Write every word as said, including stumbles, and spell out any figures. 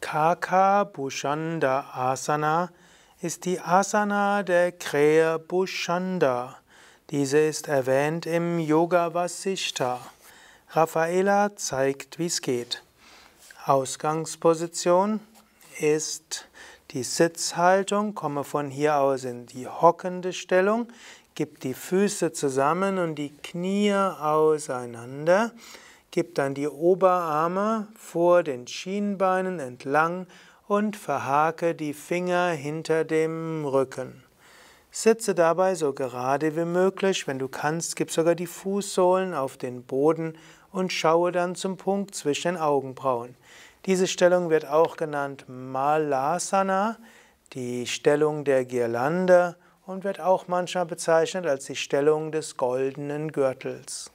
Kaka Bhushanda Asana ist die Asana der Krähe Bhushanda. Diese ist erwähnt im Yoga Vasishtha. Raffaela zeigt, wie es geht. Ausgangsposition ist die Sitzhaltung. Komme von hier aus in die hockende Stellung. Gib die Füße zusammen und die Knie auseinander. Gib dann die Oberarme vor den Schienbeinen entlang und verhake die Finger hinter dem Rücken. Sitze dabei so gerade wie möglich. Wenn du kannst, gib sogar die Fußsohlen auf den Boden und schaue dann zum Punkt zwischen den Augenbrauen. Diese Stellung wird auch genannt Malasana, die Stellung der Girlande, und wird auch manchmal bezeichnet als die Stellung des goldenen Gürtels.